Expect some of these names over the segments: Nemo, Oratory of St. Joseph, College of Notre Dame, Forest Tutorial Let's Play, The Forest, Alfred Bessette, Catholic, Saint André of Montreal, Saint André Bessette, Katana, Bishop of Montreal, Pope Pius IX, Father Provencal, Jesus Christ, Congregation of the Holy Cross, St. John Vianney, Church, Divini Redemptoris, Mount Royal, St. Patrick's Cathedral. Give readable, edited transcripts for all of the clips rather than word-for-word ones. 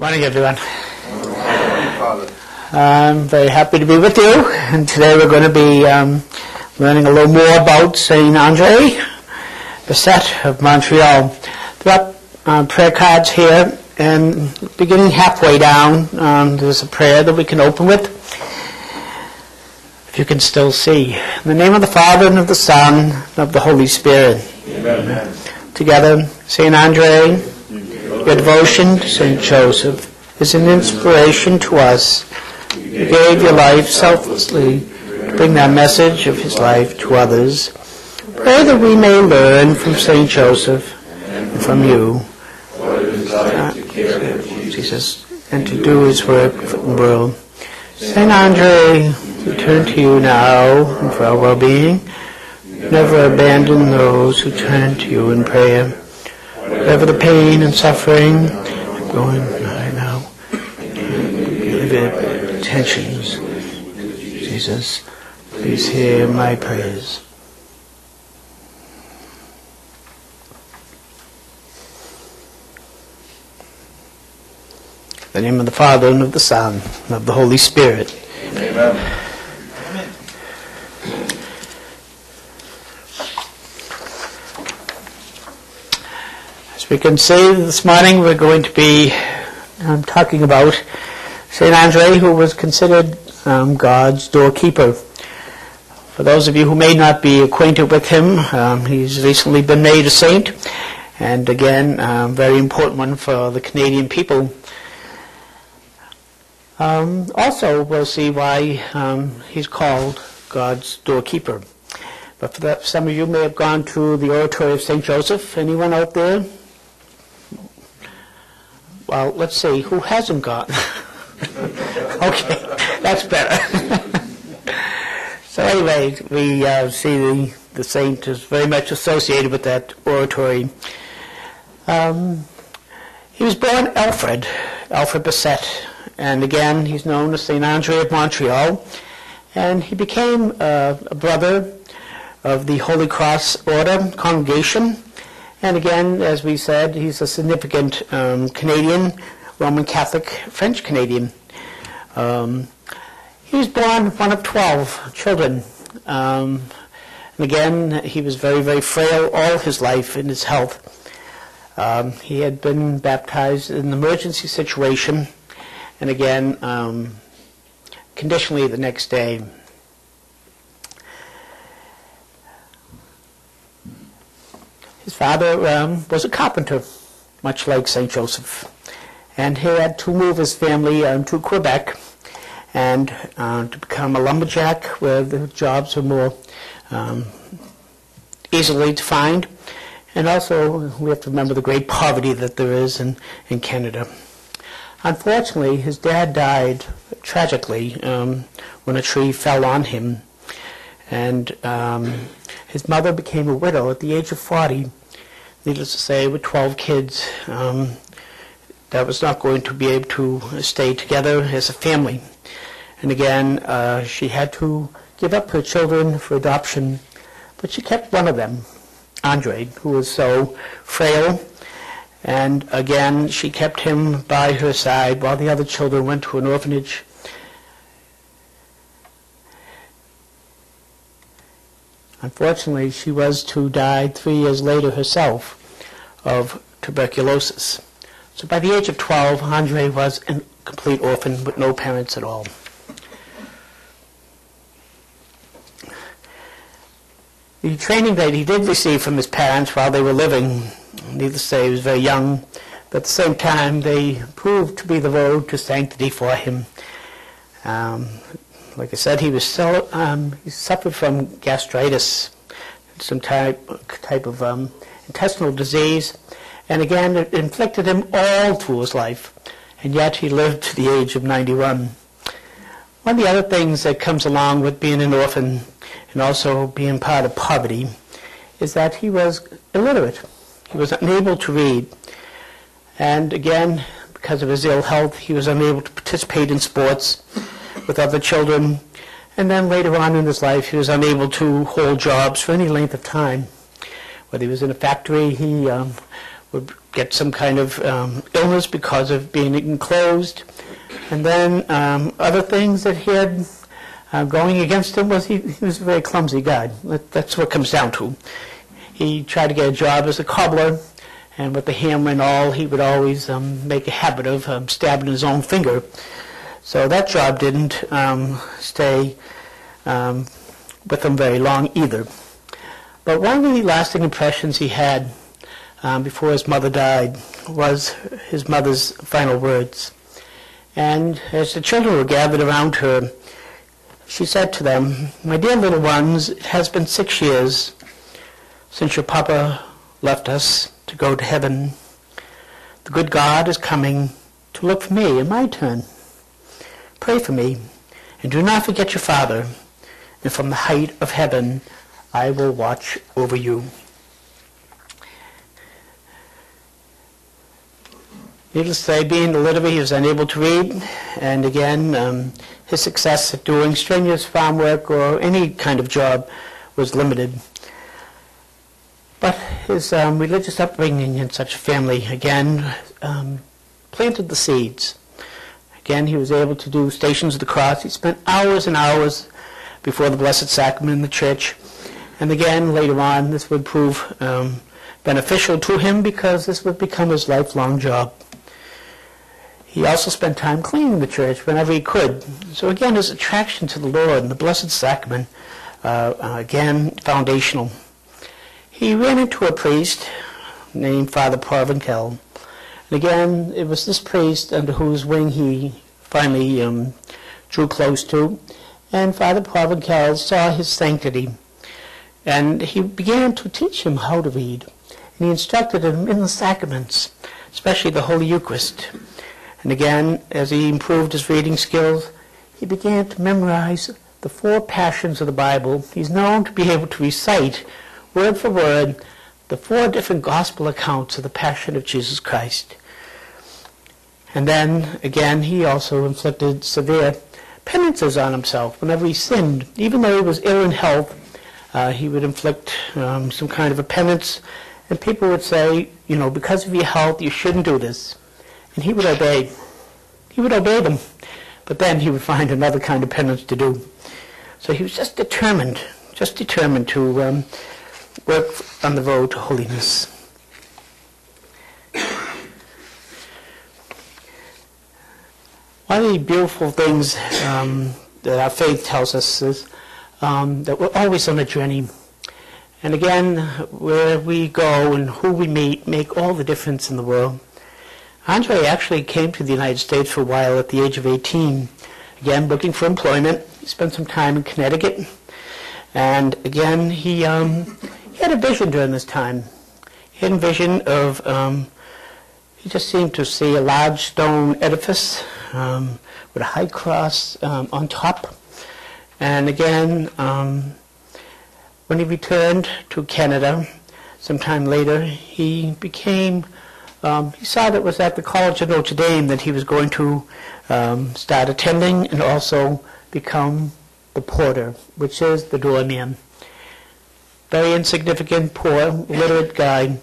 Morning, everyone. I'm very happy to be with you, and today we're going to be learning a little more about Saint André Bessette of Montreal. There are prayer cards here, and beginning halfway down, there's a prayer that we can open with, if you can still see. In the name of the Father, and of the Son, and of the Holy Spirit. Amen. Together, Saint André, your devotion to Saint Joseph is an inspiration to us. You gave your life selflessly to bring that message of his life to others. Pray that we may learn from Saint Joseph and from you, Jesus, and to do his work for the world. Saint André, we turn to you now and for our well-being. Never abandon those who turn to you in prayer. Whatever the pain and suffering, I'm going right now. Give it attentions. Jesus, please hear my prayers. In the name of the Father, and of the Son, and of the Holy Spirit. Amen. We can see this morning we're going to be talking about St. André, who was considered God's doorkeeper. For those of you who may not be acquainted with him, he's recently been made a saint, and again, a very important one for the Canadian people. Also, we'll see why he's called God's doorkeeper. But for that, some of you may have gone to the Oratory of St. Joseph. Anyone out there? Well, let's see, who hasn't gone? Okay, that's better. So anyway, we see the saint is very much associated with that oratory. He was born Alfred Bessette, and again, he's known as Saint André of Montreal, and he became a brother of the Holy Cross Order Congregation. And again, as we said, he's a significant Canadian, Roman Catholic, French-Canadian. He was born one of 12 children. And again, he was very, very frail all his life in his health. He had been baptized in an emergency situation, and again, conditionally the next day. His father was a carpenter, much like St. Joseph, and he had to move his family to Quebec and to become a lumberjack, where the jobs were more easily to find. And also, we have to remember the great poverty that there is in Canada. Unfortunately, his dad died tragically when a tree fell on him, and his mother became a widow at the age of 40. Needless to say, with 12 kids, that was not going to be able to stay together as a family. And again, she had to give up her children for adoption, but she kept one of them, André, who was so frail. And again, she kept him by her side while the other children went to an orphanage. Unfortunately, she was to die 3 years later herself of tuberculosis. So by the age of 12, André was a complete orphan with no parents at all. The training that he did receive from his parents while they were living, needless to say, he was very young, but at the same time, they proved to be the road to sanctity for him. Like I said, he was still, he suffered from gastritis, some type of intestinal disease, and again, it inflicted him all through his life, and yet he lived to the age of 91. One of the other things that comes along with being an orphan and also being part of poverty is that he was illiterate. He was unable to read, and again, because of his ill health, he was unable to participate in sports with other children, and then later on in his life he was unable to hold jobs for any length of time. Whether he was in a factory, he would get some kind of illness because of being enclosed. And then other things that he had going against him was he was a very clumsy guy. That's what it comes down to. He tried to get a job as a cobbler, and with the hammer and all, he would always make a habit of stabbing his own finger. So that job didn't stay with him very long either. But one of the lasting impressions he had before his mother died was his mother's final words. And as the children were gathered around her, she said to them, "My dear little ones, it has been 6 years since your papa left us to go to heaven. The good God is coming to look for me in my turn. Pray for me, and do not forget your father, and from the height of heaven I will watch over you." Needless to say, being illiterate, he was unable to read, and again, his success at doing strenuous farm work or any kind of job was limited. But his religious upbringing in such a family, again, planted the seeds. Again, he was able to do Stations of the Cross. He spent hours and hours before the Blessed Sacrament in the church. And again, later on, this would prove beneficial to him because this would become his lifelong job. He also spent time cleaning the church whenever he could. So again, his attraction to the Lord and the Blessed Sacrament, again, foundational. He ran into a priest named Father Provencal. And again, it was this priest under whose wing he finally drew close to. And Father Provencal saw his sanctity. And he began to teach him how to read. And he instructed him in the sacraments, especially the Holy Eucharist. And again, as he improved his reading skills, he began to memorize the four passions of the Bible. He's known to be able to recite, word for word, the four different gospel accounts of the Passion of Jesus Christ. And then, again, he also inflicted severe penances on himself. Whenever he sinned, even though he was ill in health, he would inflict some kind of a penance, and people would say, you know, because of your health, you shouldn't do this. And he would obey. He would obey them, but then he would find another kind of penance to do. So he was just determined to work on the road to holiness. One of the beautiful things that our faith tells us is that we're always on a journey. And again, where we go and who we meet make all the difference in the world. André actually came to the United States for a while at the age of 18. Again, looking for employment. He spent some time in Connecticut. And again, he had a vision during this time. He had a vision of, he just seemed to see a large stone edifice with a high cross on top. And again, when he returned to Canada sometime later, he became, he saw that it was at the College of Notre Dame that he was going to start attending and also become the porter, which is the doorman. Very insignificant, poor, literate guy.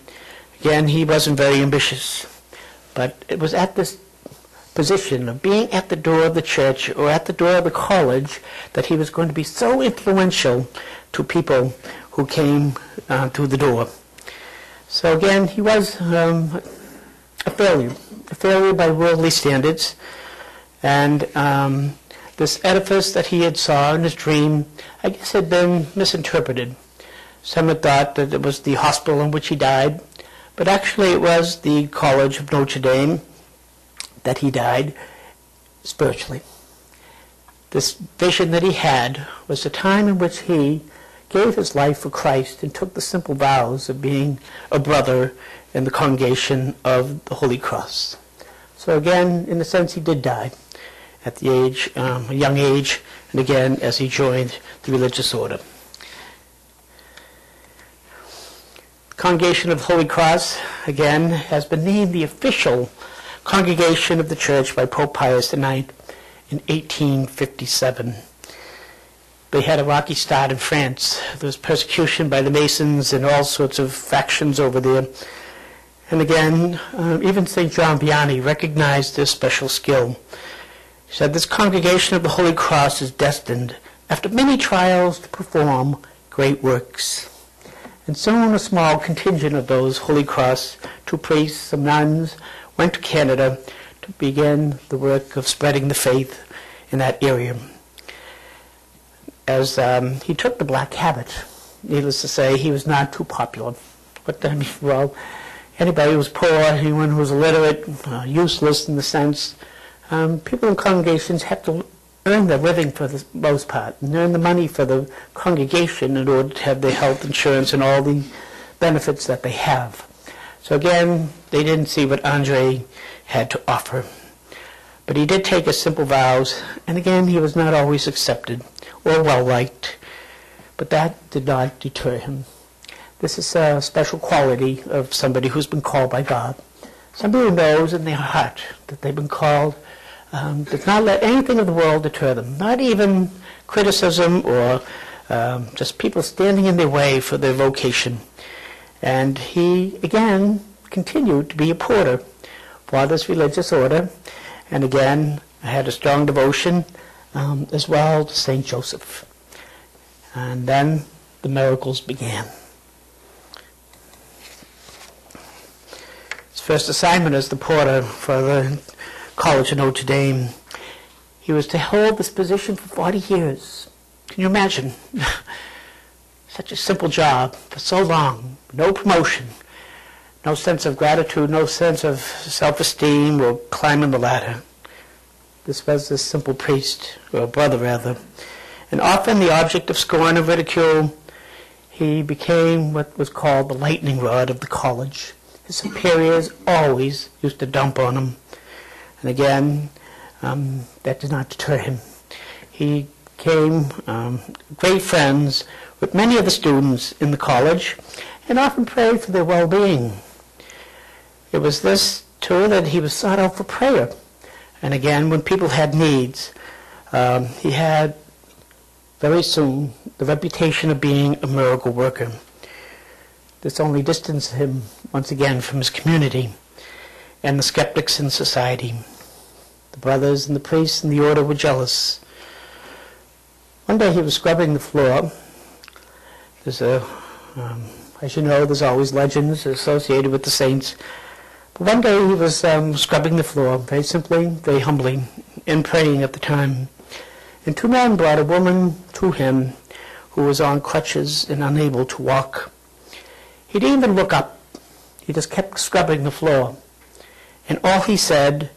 Again, he wasn't very ambitious. But it was at this position of being at the door of the church or at the door of the college that he was going to be so influential to people who came through the door. So again, he was a failure by worldly standards. And this edifice that he had saw in his dream, I guess, had been misinterpreted. Some had thought that it was the hospital in which he died, but actually it was the College of Notre Dame that he died spiritually. This vision that he had was the time in which he gave his life for Christ and took the simple vows of being a brother in the Congregation of the Holy Cross. So again, in a sense, he did die at the age, a young age, and again, as he joined the religious order. The Congregation of the Holy Cross, again, has been named the official Congregation of the Church by Pope Pius IX in 1857. They had a rocky start in France. There was persecution by the Masons and all sorts of factions over there. And again, even St. John Vianney recognized this special skill. He said, "This congregation of the Holy Cross is destined, after many trials, to perform great works." And soon a small contingent of those Holy Cross, two priests, some nuns, went to Canada to begin the work of spreading the faith in that area. As he took the black habit, needless to say, he was not too popular. But then, well, anybody who was poor, anyone who was illiterate, useless in the sense, people in congregations have to earn their living for the most part, and earn the money for the congregation in order to have their health insurance and all the benefits that they have. So again, they didn't see what André had to offer. But he did take his simple vows, and again, he was not always accepted or well-liked, but that did not deter him. This is a special quality of somebody who's been called by God. Somebody who knows in their heart that they've been called, does not let anything of the world deter them, not even criticism or just people standing in their way for their vocation. And he, again, continued to be a porter for this religious order, and again, had a strong devotion as well to St. Joseph. And then the miracles began. His first assignment as the porter for the College of Notre Dame, he was to hold this position for 40 years. Can you imagine? Such a simple job for so long, no promotion, no sense of gratitude, no sense of self-esteem or climbing the ladder. This was this simple priest, or brother rather, and often the object of scorn and ridicule. He became what was called the lightning rod of the college. His superiors always used to dump on him. And again, that did not deter him. He became great friends with many of the students in the college and often prayed for their well-being. It was this, too, that he was sought out for prayer. And again, when people had needs, he had very soon the reputation of being a miracle worker. This only distanced him, once again, from his community and the skeptics in society. The brothers and the priests and the order were jealous. One day he was scrubbing the floor. There's a, as you know, there's always legends associated with the saints. But one day he was scrubbing the floor, very simply, very humbly, and praying at the time. And two men brought a woman to him who was on crutches and unable to walk. He didn't even look up. He just kept scrubbing the floor. And all he said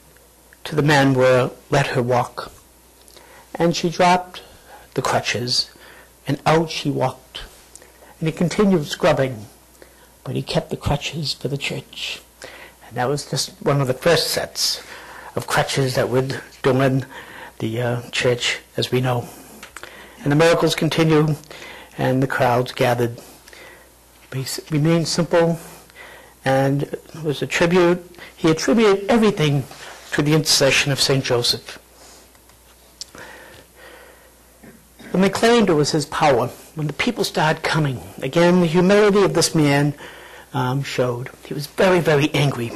to the men were, "Let her walk." And she dropped the crutches, and out she walked. And he continued scrubbing, but he kept the crutches for the church. And that was just one of the first sets of crutches that would adorn the church as we know. And the miracles continued, and the crowds gathered. But he remained simple, and it was a tribute. He attributed everything to the intercession of St. Joseph. When they claimed it was his power, when the people started coming, again, the humility of this man showed. He was very, very angry.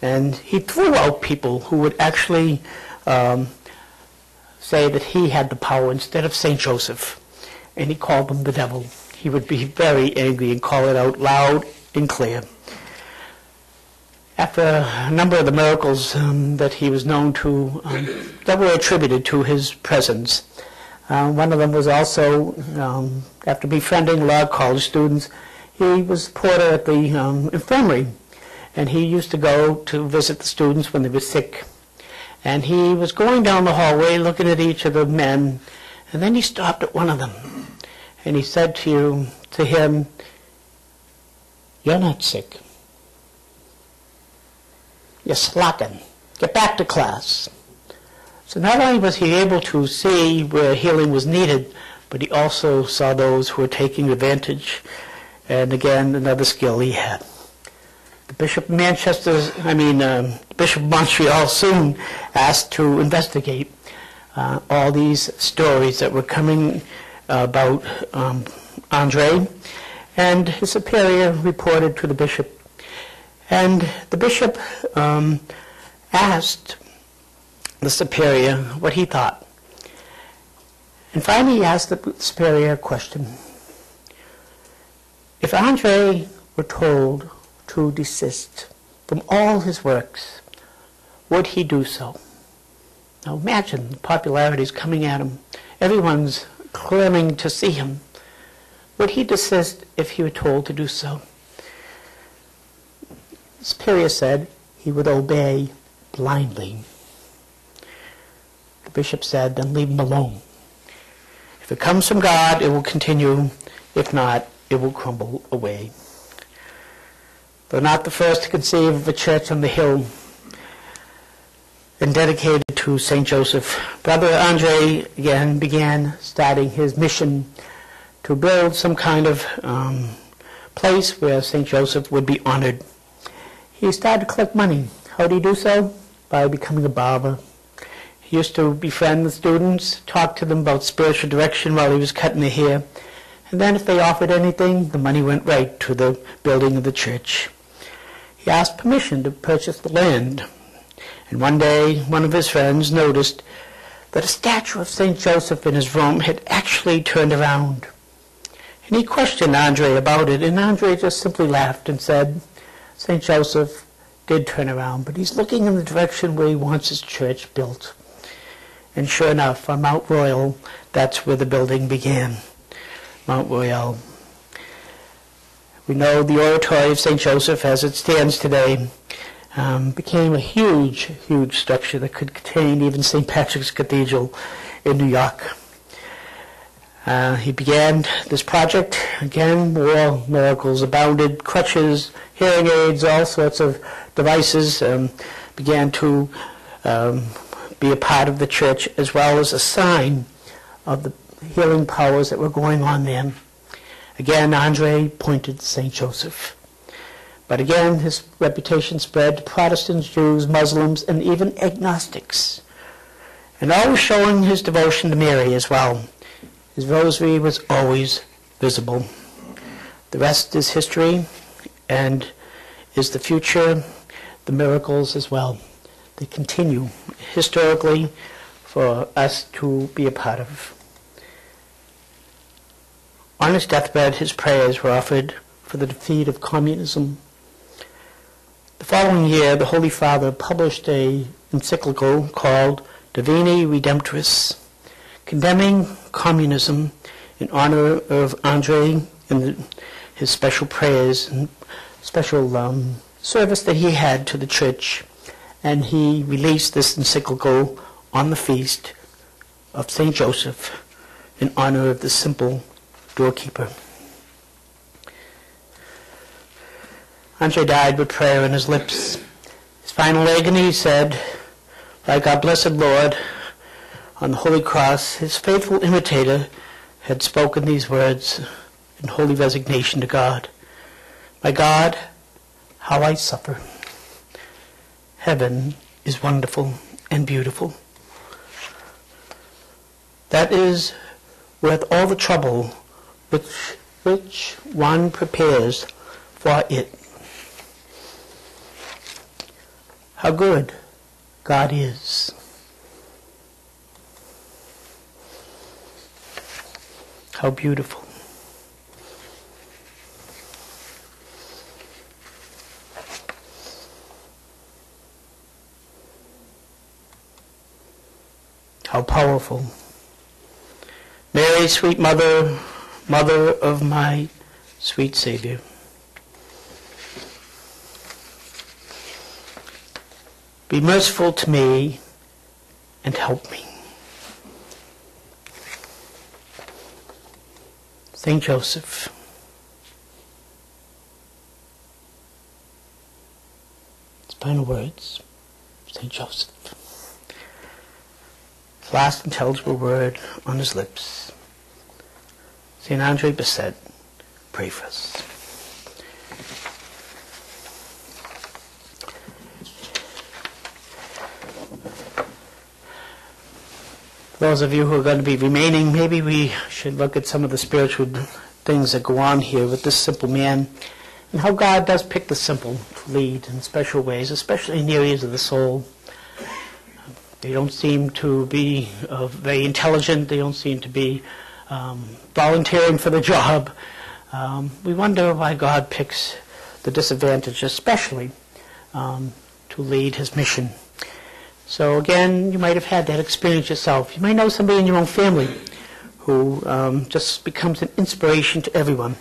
And he threw out people who would actually say that he had the power instead of St. Joseph. And he called them the devil. He would be very angry and call it out loud and clear. After a number of the miracles that he was known to, that were attributed to his presence, one of them was also, after befriending law college students, he was porter at the infirmary, and he used to go to visit the students when they were sick. And he was going down the hallway looking at each of the men, and then he stopped at one of them, and he said to him, "You're not sick. You're slacking. Get back to class." So not only was he able to see where healing was needed, but he also saw those who were taking advantage. And again, another skill he had. The Bishop of the Bishop of Montreal soon asked to investigate all these stories that were coming about André. And his superior reported to the bishop. And the bishop asked the superior what he thought. And finally he asked the superior a question. If André were told to desist from all his works, would he do so? Now imagine the popularity's coming at him. Everyone's claiming to see him. Would he desist if he were told to do so? The superior said he would obey blindly. The bishop said, then leave him alone. If it comes from God, it will continue. If not, it will crumble away. Though not the first to conceive of a church on the hill and dedicated to St. Joseph, Brother André again began starting his mission to build some kind of place where St. Joseph would be honored. He started to collect money. How did he do so? By becoming a barber. He used to befriend the students, talk to them about spiritual direction while he was cutting their hair. And then if they offered anything, the money went right to the building of the church. He asked permission to purchase the land. And one day, one of his friends noticed that a statue of St. Joseph in his room had actually turned around. And he questioned André about it, and André just simply laughed and said, St. Joseph did turn around, but he's looking in the direction where he wants his church built. And sure enough, on Mount Royal, that's where the building began, Mount Royal. We know the Oratory of St. Joseph, as it stands today, became a huge, huge structure that could contain even St. Patrick's Cathedral in New York. He began this project. Again, more miracles abounded, crutches, hearing aids, all sorts of devices began to be a part of the church, as well as a sign of the healing powers that were going on then. Again, André pointed to St. Joseph. But again, his reputation spread to Protestants, Jews, Muslims, and even agnostics. And always showing his devotion to Mary as well. His rosary was always visible. The rest is history and is the future, the miracles as well. They continue historically for us to be a part of. On his deathbed, his prayers were offered for the defeat of communism. The following year, the Holy Father published an encyclical called Divini Redemptoris, condemning communism in honor of André and his special prayers and special service that he had to the church. And he released this encyclical on the feast of St. Joseph in honor of the simple doorkeeper. André died with prayer on his lips. His final agony said, like our blessed Lord, on the Holy Cross, his faithful imitator had spoken these words in holy resignation to God. My God, how I suffer. Heaven is wonderful and beautiful. That is worth all the trouble which one prepares for it. How good God is. How beautiful. How powerful. Mary, sweet mother, mother of my sweet Savior. Be merciful to me and help me. St. Joseph, his final words, St. Joseph, his last intelligible word on his lips. Saint André Bessette, pray for us. Those of you who are going to be remaining, maybe we should look at some of the spiritual things that go on here with this simple man and how God does pick the simple. lead in special ways, especially in the areas of the soul. They don't seem to be very intelligent. They don't seem to be volunteering for the job. We wonder why God picks the disadvantaged especially to lead his mission. So again, you might have had that experience yourself. You might know somebody in your own family who just becomes an inspiration to everyone,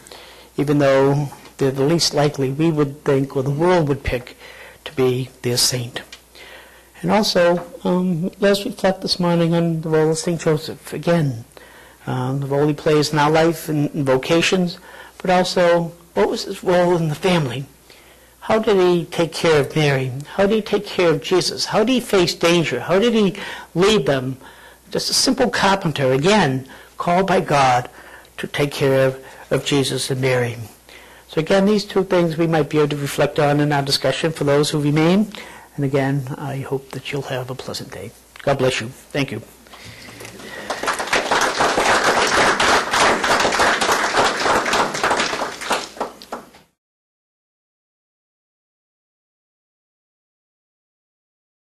even though they're the least likely we would think or the world would pick to be their saint. And also, let's reflect this morning on the role of St. Joseph. Again, the role he plays in our life and vocations, but also, what was his role in the family? How did he take care of Mary? How did he take care of Jesus? How did he face danger? How did he lead them? Just a simple carpenter, again, called by God to take care of Jesus and Mary. So again, these two things we might be able to reflect on in our discussion for those who remain. And again, I hope that you'll have a pleasant day. God bless you. Thank you.